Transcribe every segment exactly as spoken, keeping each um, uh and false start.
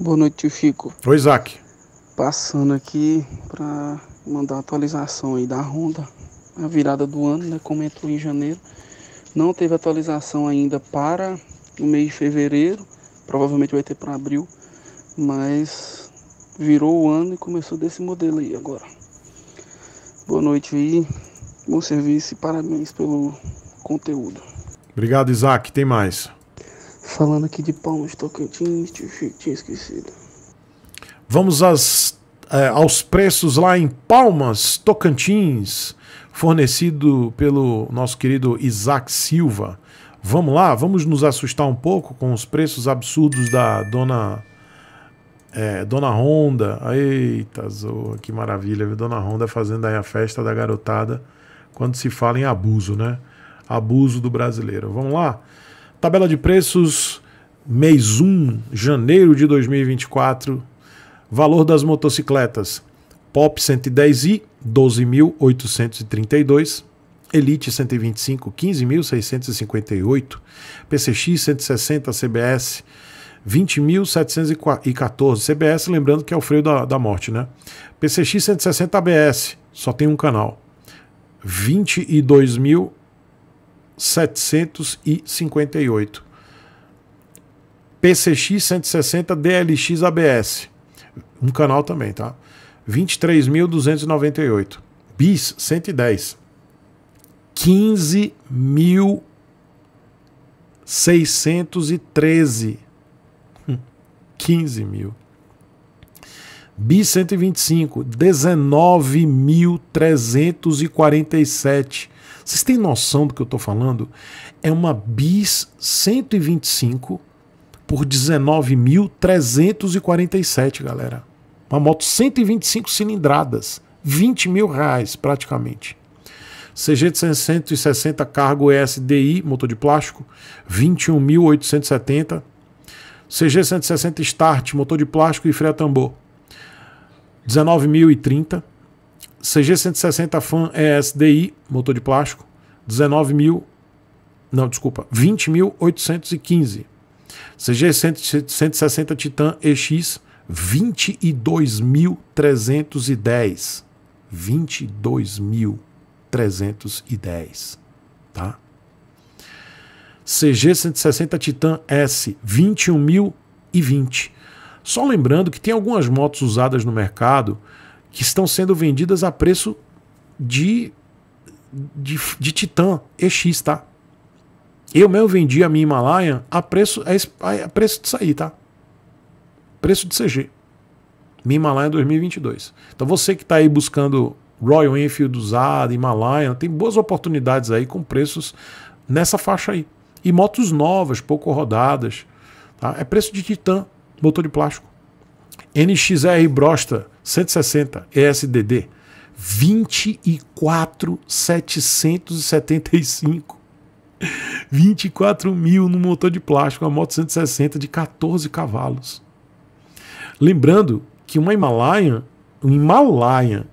Boa noite, tio Chico. Oi, Isaac. Passando aqui para mandar a atualização aí da Honda. A virada do ano, né? Como entrou em janeiro, não teve atualização ainda para o mês de fevereiro. Provavelmente vai ter para abril. Mas virou o ano e começou desse modelo aí agora. Boa noite aí. Bom serviço e parabéns pelo conteúdo. Obrigado, Isaac. Tem mais? Falando aqui de Palmas Tocantins, tio Chico, tinha esquecido. Vamos às, eh, aos preços lá em Palmas Tocantins, fornecido pelo nosso querido Isaac Silva. Vamos lá, vamos nos assustar um pouco com os preços absurdos da dona, eh, dona Honda. Eita, zoa, que maravilha, viu? Dona Honda fazendo aí a festa da garotada quando se fala em abuso, né? Abuso do brasileiro. Vamos lá. Tabela de preços, mês um, janeiro de dois mil e vinte e quatro. Valor das motocicletas: Pop cento e dez i, doze mil oitocentos e trinta e dois. Elite cento e vinte e cinco, quinze mil seiscentos e cinquenta e oito. P C X cento e sessenta, C B S vinte mil setecentos e quatorze. C B S, lembrando que é o freio da, da morte, né? P C X cento e sessenta A B S, só tem um canal. vinte e dois mil setecentos e cinquenta e oito. P C X cento e sessenta D L X A B S, um canal também, tá? vinte e três mil duzentos e noventa e oito. Bis cento e dez, quinze mil seiscentos e treze. quinze mil. Bis cento e vinte e cinco, dezenove mil trezentos e quarenta e sete. Vocês têm noção do que eu tô falando? É uma Bis cento e vinte e cinco por dezenove mil trezentos e quarenta e sete, galera. Uma moto cento e vinte e cinco cilindradas, vinte mil reais praticamente. C G cento e sessenta cargo E S D I, motor de plástico, vinte e um mil oitocentos e setenta. C G cento e sessenta Start, motor de plástico e freio a tambor, dezenove mil e trinta. C G cento e sessenta Fan E S D I, motor de plástico, dezenove mil. Não, desculpa, vinte mil oitocentos e quinze. C G cento e sessenta Titan E X, vinte e dois mil trezentos e dez. vinte e dois mil trezentos e dez, tá? C G cento e sessenta Titan S, vinte e um mil e vinte. Só lembrando que tem algumas motos usadas no mercado que estão sendo vendidas a preço de, de, de Titan E X, tá? Eu mesmo vendi a minha Himalaia a preço, a, a preço disso aí, tá? Preço de C G. Minha Himalaia dois mil e vinte e dois. Então você que está aí buscando Royal Enfield usada, Himalaia, tem boas oportunidades aí com preços nessa faixa aí. E motos novas, pouco rodadas, tá? É preço de Titan, motor de plástico. N X R Brosta cento e sessenta E S D D, vinte e quatro mil setecentos e setenta e cinco. vinte e quatro mil no motor de plástico, uma moto cento e sessenta de quatorze cavalos. Lembrando que uma Himalaia, um Himalaia,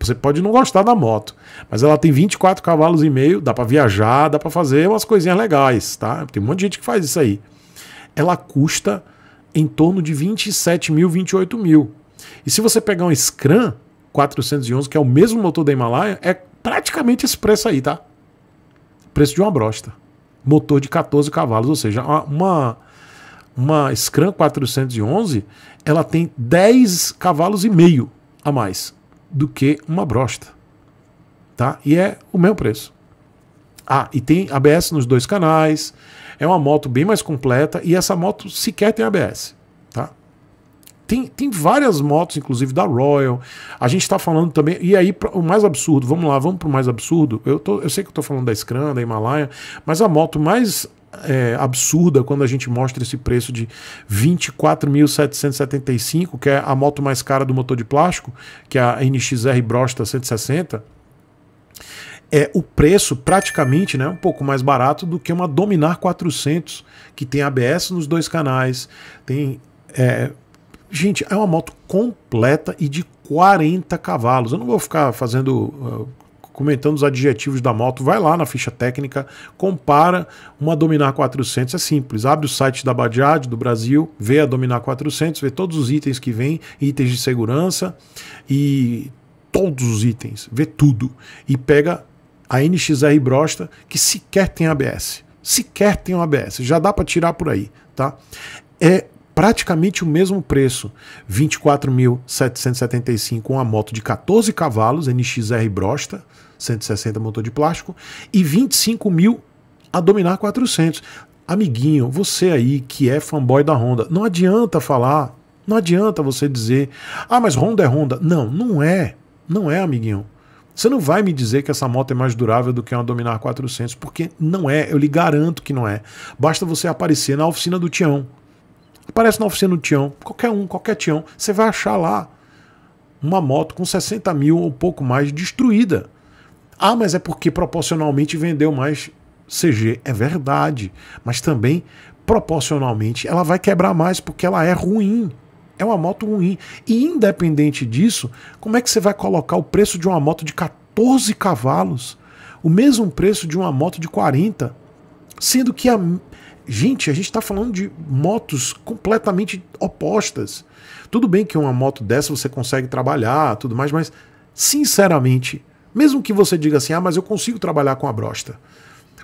você pode não gostar da moto, mas ela tem vinte e quatro cavalos e meio, dá para viajar, dá para fazer umas coisinhas legais, tá? Tem um monte de gente que faz isso aí. Ela custa em torno de vinte e sete mil, vinte e oito mil. E se você pegar um Scram quatrocentos e onze, que é o mesmo motor da Himalaia, é praticamente esse preço aí, tá? Preço de uma Brosta, motor de quatorze cavalos, ou seja, uma, uma Scram quatrocentos e onze, ela tem dez cavalos e meio a mais do que uma Brosta, tá? E é o mesmo preço. Ah, e tem A B S nos dois canais, é uma moto bem mais completa e essa moto sequer tem A B S, tá? Tem, tem várias motos, inclusive da Royal. A gente está falando também... E aí, o mais absurdo... Vamos lá, vamos para o mais absurdo. Eu, tô, eu sei que eu estou falando da Scram, da Himalaia, mas a moto mais é, absurda, quando a gente mostra esse preço de vinte e quatro mil setecentos e setenta e cinco, que é a moto mais cara do motor de plástico, que é a N X R Brosta cento e sessenta, é o preço praticamente, né, um pouco mais barato do que uma Dominar quatrocentos, que tem A B S nos dois canais, tem... É, gente, é uma moto completa e de quarenta cavalos. Eu não vou ficar fazendo uh, comentando os adjetivos da moto, vai lá na ficha técnica, compara uma Dominar quatrocentos, é simples, abre o site da Bajaj do Brasil, vê a Dominar quatrocentos, vê todos os itens que vem, itens de segurança e todos os itens, vê tudo, e pega a N X R Brosta, que sequer tem A B S, sequer tem um A B S, já dá para tirar por aí, tá? É praticamente o mesmo preço, vinte e quatro mil setecentos e setenta e cinco reais, uma moto de catorze cavalos, N X R Brosta, cento e sessenta motor de plástico, e vinte e cinco mil reais a Dominar quatrocentos. Amiguinho, você aí que é fanboy da Honda, não adianta falar, não adianta você dizer, ah, mas Honda é Honda. Não, não é, não é, amiguinho. Você não vai me dizer que essa moto é mais durável do que uma Dominar quatrocentos, porque não é, eu lhe garanto que não é. Basta você aparecer na oficina do Tião. Aparece na oficina do Tião, qualquer um, qualquer Tião, você vai achar lá uma moto com sessenta mil ou pouco mais destruída. Ah, mas é porque proporcionalmente vendeu mais C G. É verdade, mas também proporcionalmente ela vai quebrar mais porque ela é ruim. É uma moto ruim. E independente disso, como é que você vai colocar o preço de uma moto de catorze cavalos? O mesmo preço de uma moto de quarenta? Sendo que a... Gente, a gente está falando de motos completamente opostas. Tudo bem que uma moto dessa você consegue trabalhar, tudo mais, mas sinceramente, mesmo que você diga assim, ah, mas eu consigo trabalhar com a Brosta.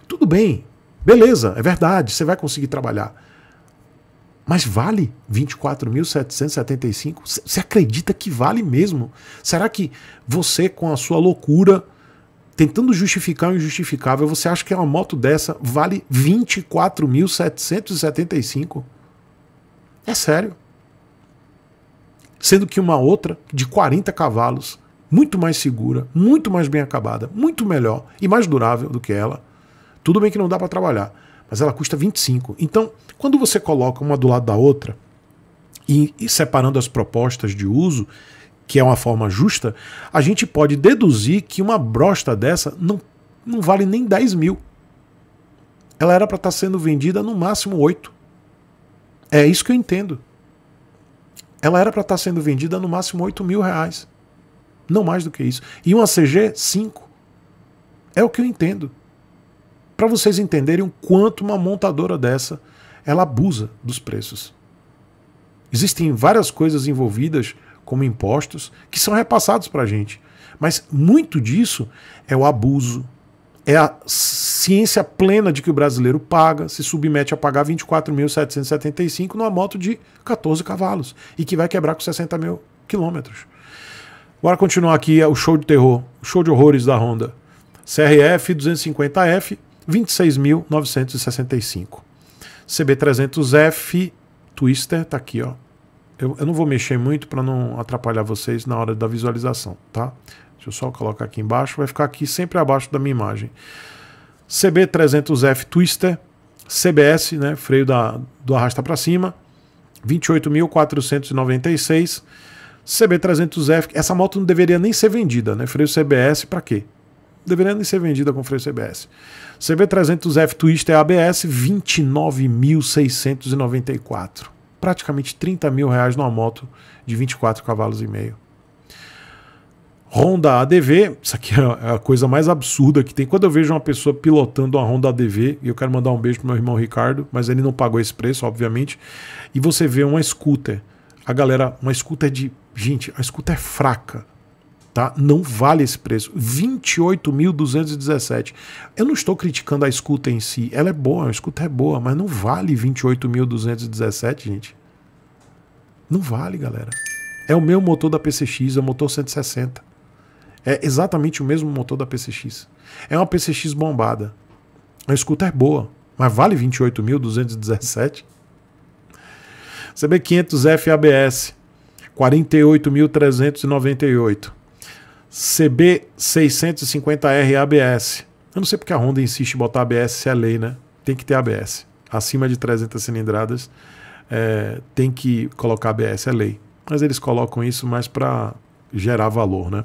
Tudo bem, beleza, é verdade, você vai conseguir trabalhar. Mas vale vinte e quatro mil setecentos e setenta e cinco reais? Você acredita que vale mesmo? Será que você, com a sua loucura, tentando justificar o injustificável, você acha que uma moto dessa vale vinte e quatro mil setecentos e setenta e cinco reais? É sério. Sendo que uma outra de quarenta cavalos, muito mais segura, muito mais bem acabada, muito melhor e mais durável do que ela. Tudo bem que não dá para trabalhar, mas ela custa vinte e cinco. Então, quando você coloca uma do lado da outra e, e separando as propostas de uso, que é uma forma justa, a gente pode deduzir que uma Brosta dessa não, não vale nem dez mil. Ela era para estar sendo vendida no máximo oito. É isso que eu entendo. Ela era para estar sendo vendida no máximo oito mil reais. Não mais do que isso. E uma C G, cinco. É o que eu entendo. Para vocês entenderem o quanto uma montadora dessa, ela abusa dos preços. Existem várias coisas envolvidas, como impostos, que são repassados para a gente. Mas muito disso é o abuso, é a ciência plena de que o brasileiro paga, se submete a pagar vinte e quatro mil setecentos e setenta e cinco reais numa moto de catorze cavalos e que vai quebrar com sessenta mil quilômetros. Bora continuar aqui o show de terror, o show de horrores da Honda. C R F duzentos e cinquenta F, vinte e seis mil novecentos e sessenta e cinco reais. C B trezentos F Twister, tá aqui, ó. Eu, eu não vou mexer muito para não atrapalhar vocês na hora da visualização, tá? Deixa eu só colocar aqui embaixo, vai ficar aqui sempre abaixo da minha imagem. C B trezentos F Twister, C B S, né, freio da, do arrasta para cima, vinte e oito mil quatrocentos e noventa e seis. C B trezentos F, essa moto não deveria nem ser vendida, né? Freio C B S para quê? Deveria nem ser vendida com freio C B S. C B trezentos F Twister A B S, vinte e nove mil seiscentos e noventa e quatro. Praticamente trinta mil reais numa moto de vinte e quatro cavalos e meio. Honda A D V, isso aqui é a coisa mais absurda que tem. Quando eu vejo uma pessoa pilotando uma Honda A D V, e eu quero mandar um beijo pro meu irmão Ricardo, mas ele não pagou esse preço, obviamente, e você vê uma scooter, a galera, uma scooter de... Gente, a scooter é fraca, tá? Não vale esse preço. vinte e oito mil duzentos e dezessete reais. Eu não estou criticando a scooter em si. Ela é boa, a scooter é boa, mas não vale vinte e oito mil duzentos e dezessete reais, gente. Não vale, galera. É o meu motor da P C X, é o motor cento e sessenta. É exatamente o mesmo motor da P C X. É uma P C X bombada. A scooter é boa, mas vale vinte e oito mil duzentos e dezessete reais? C B quinhentos F A B S, quarenta e oito mil trezentos e noventa e oito reais. C B seiscentos e cinquenta R A B S. Eu não sei porque a Honda insiste em botar A B S, se é lei, né? Tem que ter A B S. Acima de trezentas cilindradas, é, tem que colocar A B S, é lei. Mas eles colocam isso mais para gerar valor, né?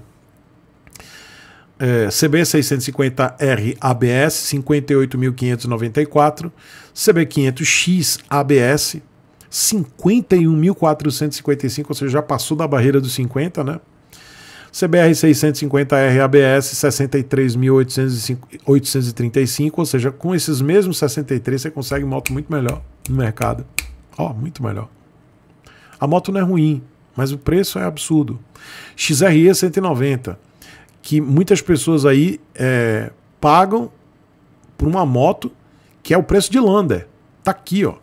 É, C B seiscentos e cinquenta R A B S, cinquenta e oito mil quinhentos e noventa e quatro. C B quinhentos X A B S, cinquenta e um mil quatrocentos e cinquenta e cinco, ou seja, já passou da barreira dos cinquenta, né? C B R seiscentos e cinquenta R A B S sessenta e três mil oitocentos e trinta e cinco, ou seja, com esses mesmos sessenta e três você consegue moto muito melhor no mercado. Ó, oh, muito melhor. A moto não é ruim, mas o preço é absurdo. X R E cento e noventa, que muitas pessoas aí é, pagam por uma moto que é o preço de Lander. Tá aqui, ó.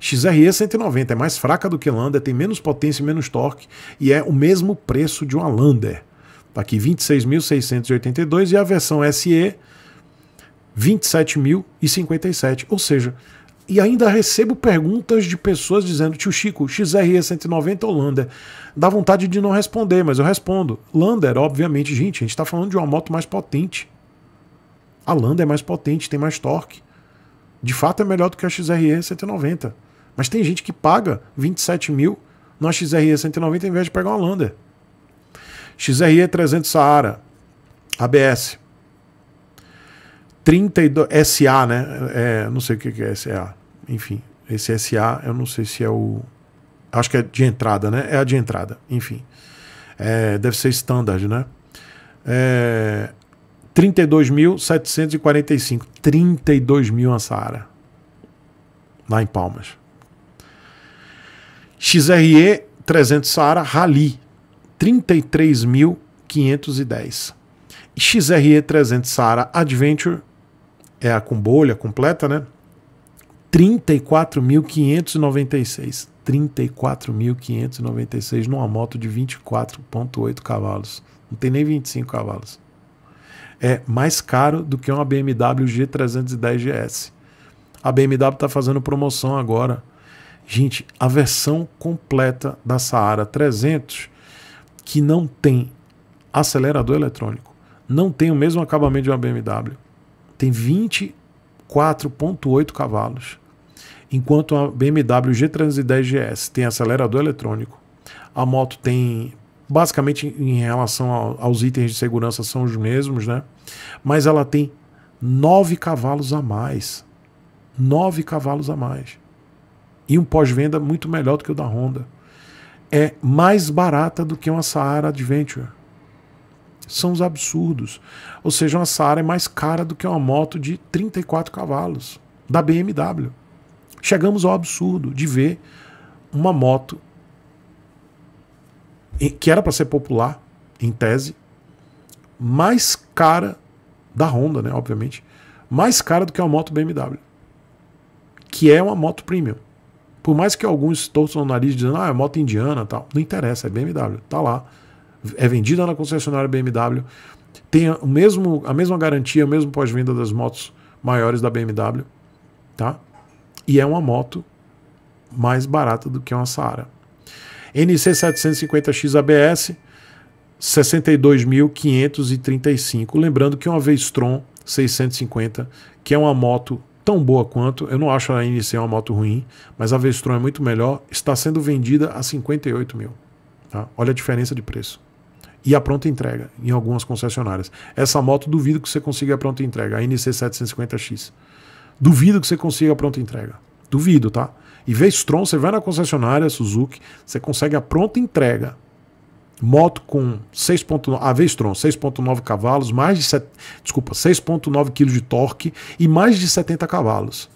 X R E cento e noventa é mais fraca do que Lander, tem menos potência e menos torque e é o mesmo preço de uma Lander. Tá aqui vinte e seis mil seiscentos e oitenta e dois e a versão S E vinte e sete mil e cinquenta e sete, ou seja, e ainda recebo perguntas de pessoas dizendo: tio Chico, X R E cento e noventa ou Lander? Dá vontade de não responder, mas eu respondo. Lander, obviamente, gente, a gente está falando de uma moto mais potente. A Lander é mais potente, tem mais torque. De fato é melhor do que a X R E cento e noventa. Mas tem gente que paga vinte e sete mil na X R E cento e noventa em vez de pegar uma Lander. X R E trezentos Sahara, A B S. trinta e dois S A, né? É, não sei o que é S A. Enfim, esse S A, eu não sei se é o... Acho que é de entrada, né? É a de entrada, enfim. É, deve ser standard, né? É... trinta e dois mil setecentos e quarenta e cinco. trinta e dois mil a Sahara. Lá em Palmas. X R E trezentos Sahara Rally. trinta e três mil quinhentos e dez. X R E trezentos Sahara Adventure. É a com bolha completa, né? trinta e quatro mil quinhentos e noventa e seis. trinta e quatro mil quinhentos e noventa e seis numa moto de vinte e quatro vírgula oito cavalos. Não tem nem vinte e cinco cavalos. É mais caro do que uma B M W G trezentos e dez G S. A B M W está fazendo promoção agora. Gente, a versão completa da Sahara trezentos, que não tem acelerador eletrônico, não tem o mesmo acabamento de uma B M W, tem vinte e quatro vírgula oito cavalos, enquanto a B M W G trezentos e dez G S tem acelerador eletrônico. A moto tem... basicamente em relação aos itens de segurança são os mesmos, né? Mas ela tem nove cavalos a mais. nove cavalos a mais. E um pós-venda muito melhor do que o da Honda. É mais barata do que uma Sahara Adventure. São os absurdos. Ou seja, uma Sahara é mais cara do que uma moto de trinta e quatro cavalos da B M W. Chegamos ao absurdo de ver uma moto que era para ser popular, em tese, mais cara da Honda, né, obviamente, mais cara do que a moto B M W, que é uma moto premium. Por mais que alguns torçam o nariz dizendo: ah, é moto indiana e tal, não interessa, é B M W, tá lá, é vendida na concessionária B M W, tem o mesmo, a mesma garantia, o mesmo pós-venda das motos maiores da B M W, tá? E é uma moto mais barata do que uma Sahara. N C setecentos e cinquenta X A B S, sessenta e dois mil quinhentos e trinta e cinco. Lembrando que uma V-Strom seiscentos e cinquenta, que é uma moto tão boa quanto, eu não acho a N C uma moto ruim, mas a V-Strom é muito melhor, está sendo vendida a cinquenta e oito mil. Tá? Olha a diferença de preço. E a pronta entrega em algumas concessionárias. Essa moto duvido que você consiga a pronta entrega, a N C setecentos e cinquenta X. Duvido que você consiga a pronta entrega. Duvido, tá? E V-Strom, você vai na concessionária Suzuki, você consegue a pronta entrega. Moto com seis ponto nove... A V-Strom, seis ponto nove cavalos, mais de... Set, desculpa, seis ponto nove kg de torque e mais de setenta cavalos.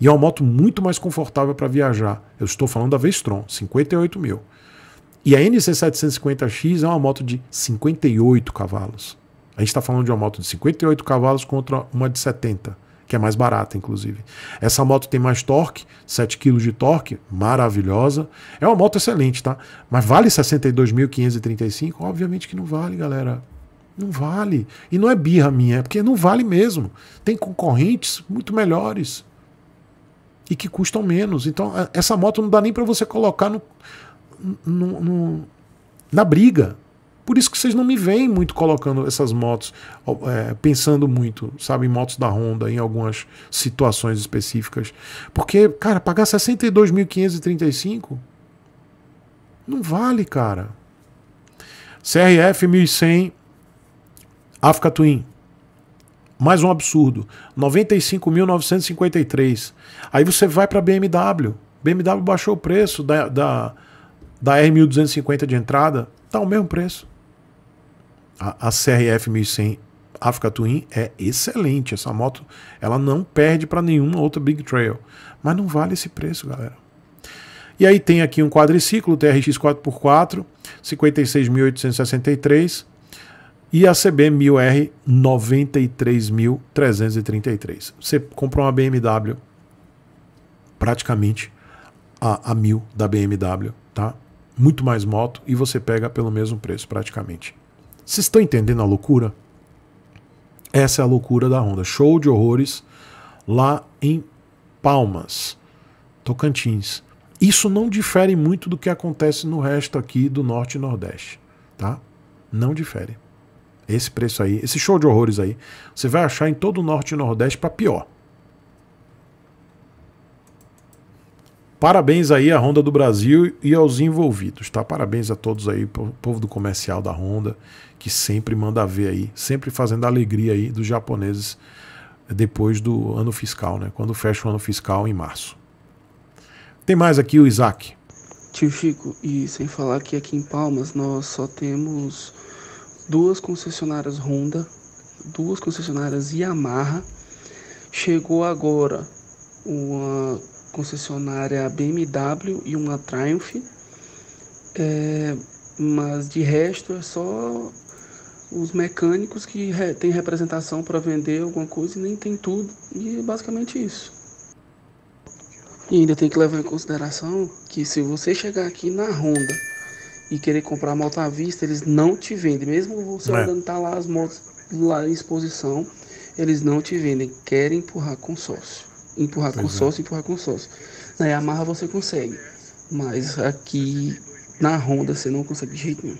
E é uma moto muito mais confortável para viajar. Eu estou falando da V-Strom, cinquenta e oito mil. E a N C setecentos e cinquenta X é uma moto de cinquenta e oito cavalos. A gente está falando de uma moto de cinquenta e oito cavalos contra uma de setenta, que é mais barata, inclusive. Essa moto tem mais torque, sete kg de torque, maravilhosa. É uma moto excelente, tá? Mas vale sessenta e dois mil quinhentos e trinta e cinco? Obviamente que não vale, galera. Não vale. E não é birra minha, é porque não vale mesmo. Tem concorrentes muito melhores e que custam menos. Então, essa moto não dá nem para você colocar no, no, no, na briga. Por isso que vocês não me veem muito colocando essas motos, é, pensando muito, sabe, em motos da Honda, em algumas situações específicas. Porque, cara, pagar sessenta e dois mil quinhentos e trinta e cinco não vale, cara. C R F mil e cem Africa Twin. Mais um absurdo. noventa e cinco mil novecentos e cinquenta e três. Aí você vai para a B M W. B M W baixou o preço da, da, da R mil duzentos e cinquenta de entrada. Tá o mesmo preço. A, a C R F mil e cem Africa Twin é excelente. Essa moto ela não perde para nenhuma outra Big Trail. Mas não vale esse preço, galera. E aí tem aqui um quadriciclo T R X quatro por quatro, cinquenta e seis mil oitocentos e sessenta e três. E a C B mil R, noventa e três mil trezentos e trinta e três. Você comprou uma B M W praticamente a, a mil da B M W, tá? Muito mais moto e você pega pelo mesmo preço praticamente. Vocês estão entendendo a loucura? Essa é a loucura da Honda. Show de horrores lá em Palmas Tocantins. Isso não difere muito do que acontece no resto aqui do Norte e Nordeste, tá? Não difere. Esse preço aí, esse show de horrores aí, você vai achar em todo o Norte e Nordeste para pior. Parabéns aí à Honda do Brasil e aos envolvidos, tá? Parabéns a todos aí, povo do comercial da Honda, que sempre manda ver aí, sempre fazendo a alegria aí dos japoneses depois do ano fiscal, né? Quando fecha o ano fiscal em março. Tem mais aqui o Isaac. Tio Chico, e sem falar que aqui em Palmas nós só temos duas concessionárias Honda, duas concessionárias Yamaha, chegou agora uma concessionária B M W e uma Triumph, é, mas de resto é só os mecânicos que re, tem representação para vender alguma coisa e nem tem tudo, e é basicamente isso. E ainda tem que levar em consideração que se você chegar aqui na Honda e querer comprar a moto à vista, eles não te vendem. Mesmo você olhando, tá lá as motos lá em exposição, eles não te vendem. Querem empurrar consórcio. Empurrar consórcio, empurrar consórcio. Na Yamaha você consegue. Mas aqui na Honda você não consegue de jeito nenhum.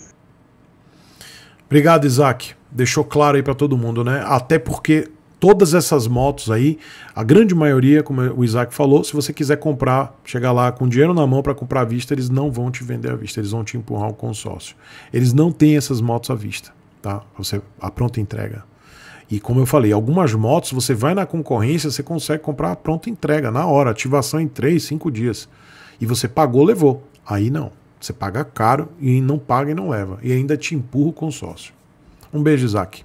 Obrigado, Isaac. Deixou claro aí pra todo mundo, né? Até porque todas essas motos aí, a grande maioria, como o Isaac falou, se você quiser comprar, chegar lá com dinheiro na mão para comprar à vista, eles não vão te vender à vista, eles vão te empurrar o consórcio. Eles não têm essas motos à vista, tá? Você, a pronta entrega. E como eu falei, algumas motos você vai na concorrência, você consegue comprar a pronta entrega, na hora, ativação em três, cinco dias. E você pagou, levou. Aí não. Você paga caro e não paga e não leva. E ainda te empurra o consórcio. Um beijo, Isaac.